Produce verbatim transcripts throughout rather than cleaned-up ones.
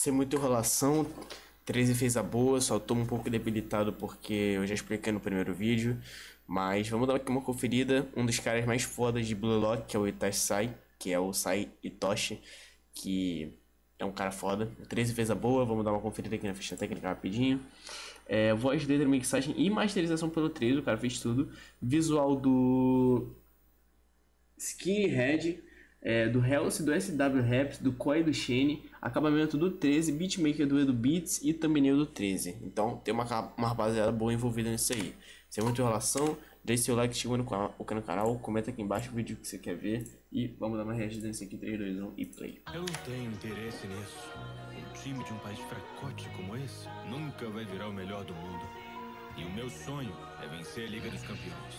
sem muita enrolação, treze fez a boa, só tô um pouco debilitado porque eu já expliquei no primeiro vídeo. Mas vamos dar aqui uma conferida. Um dos caras mais fodas de Blue Lock, que é o Itachi, que é o Sae Itoshi, que é um cara foda. O treze fez a boa, vamos dar uma conferida aqui na ficha técnica rapidinho. É, voz, letra, mixagem e masterização pelo treze, o cara fez tudo. Visual do Skinhead, é, do Hell, do S W Raps, do Koi, do Shane, acabamento do treze, beatmaker do Edu Beats e thumbnail do treze. Então tem uma, uma rapaziada boa envolvida nisso aí. Sem muita enrolação, deixe seu like, chega no, no canal, comenta aqui embaixo o vídeo que você quer ver e vamos dar uma reagida nesse aqui, três, dois, um e play. Eu não tenho interesse nisso. Um time de um país fracote como esse nunca vai virar o melhor do mundo. E o meu sonho é vencer a Liga dos Campeões.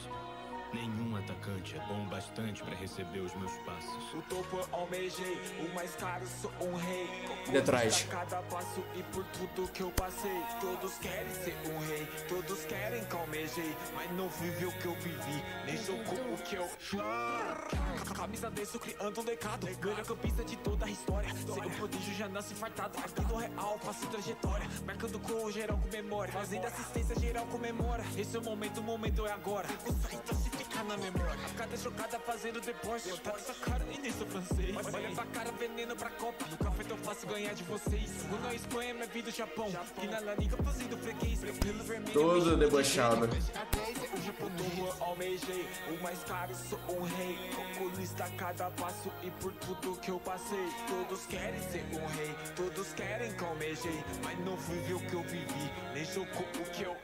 Nenhum atacante é bom bastante para receber os meus passos. O topo almejei, o mais caro sou um rei. Detrás. Cada passo e por tudo que eu passei. Todos querem ser um rei, todos querem que almejei, mas não vive o que eu vivi, nem jogou o que eu fiz. Camisa desse criando um decado, ganha campista de toda a história. Seu prodígio já nasce fartado, aqui no real faço trajetória. Marcando com geral com memória, fazendo assistência geral comemora. Esse é o momento, o momento é agora. Na memória, a cada jogada fazendo depósito. Eu tá essa cara e nisso francês. Mas olha pra cara, veneno pra copa. No café tão fácil ganhar de vocês. Quando a Espanha me vi do Japão. E na Laniga fazendo freguês. Pelo vermelho, todo debochado. O japonês almejei. O mais caro sou um rei. Comunista a cada passo e por tudo que eu passei. Todos querem ser um rei. Todos querem que almejei. Mas não vivi o que eu vivi. Nem jogou o que eu.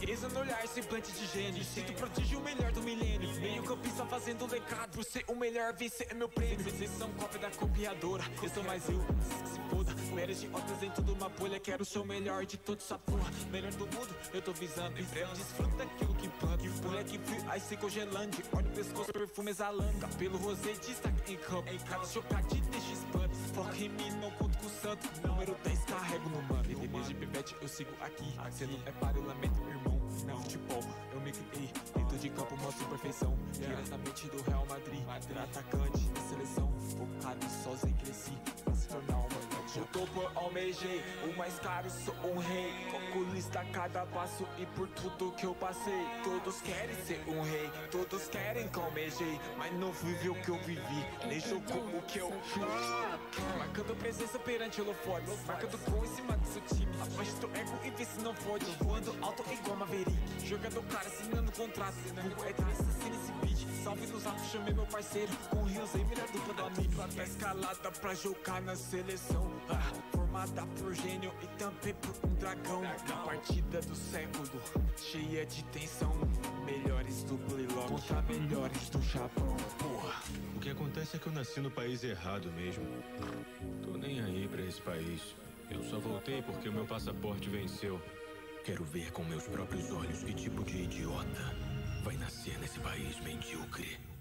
Beleza no olhar, semblante de gênio. Sinto prodígio. O melhor do milênio, meio campista fazendo um legado. Por ser o melhor, vencer é meu prêmio. Vocês são cópia da copiadora. Eu sou mais eu, se foda. Meras de outras em tudo uma bolha. Quero ser o melhor de toda essa porra. Melhor do mundo, eu tô visando. Emprego, desfruta daquilo que planta. E o moleque frio, aí se congelando. Olha o pescoço, perfume exalando. Cabelo rosé, destaque em campo. Em cada chocadinho, deixa espanto. Foca em mim, não conto com o santo. Número dez, carrego no mano. Bebês de pivete, eu sigo aqui. Você não é para o lamento, irmão. Não futebol, eu me criei. Dentro de campo mostro perfeição. Diretamente do Real Madrid. Atacante da seleção. Focado sozinho cresci. Pra se tornar uma noite. O topo almejei. O mais caro sou um rei. Calculista a cada passo e por tudo que eu passei. Todos querem ser um rei. Todos querem que almejei. Mas não vivi o que eu vivi. Nem jogou o que eu fiz. Marcando presença perante holofotes. Marcando gol em cima do seu time. Abaixa teu ego e vê se não fode. Voando alto igual Maverick. Jogando o cara, assinando contrato. Vulgo é triste, assina esse beat. Salve no zap, chamei meu parceiro. Com rios aí, melhor dupla do amigo. Até escalada pra jogar na seleção. ah, Formada por gênio e também por um dragão. Na partida do século, cheia de tensão. Melhores do Blilock contra melhores do Japão. Porra. O que acontece é que eu nasci no país errado mesmo. Tô nem aí pra esse país. Eu só voltei porque o meu passaporte venceu. Quero ver com meus próprios olhos que tipo de idiota vai nascer nesse país medíocre.